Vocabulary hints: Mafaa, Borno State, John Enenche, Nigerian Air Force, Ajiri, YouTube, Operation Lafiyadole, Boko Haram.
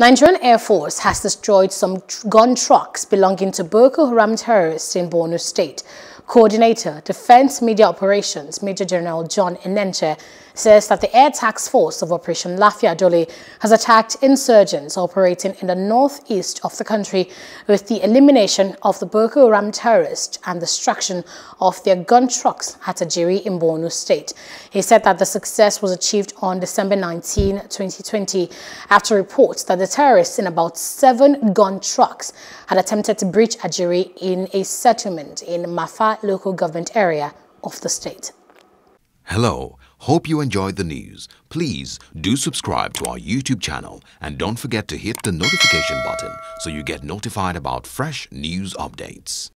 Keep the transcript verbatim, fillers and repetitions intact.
Nigerian Air Force has destroyed some tr gun trucks belonging to Boko Haram terrorists in Borno State. Coordinator, Defense Media Operations, Major General John Enenche, says that the air task force of Operation Lafiyadole has attacked insurgents operating in the northeast of the country with the elimination of the Boko Haram terrorists and destruction of their gun trucks at Ajiri in Borno State. He said that the success was achieved on December nineteenth, twenty twenty, after reports that the terrorists in about seven gun trucks had attempted to breach Ajiri in a settlement in Mafaa local government area of the state. Hello, hope you enjoyed the news. Please do subscribe to our YouTube channel and don't forget to hit the notification button so you get notified about fresh news updates.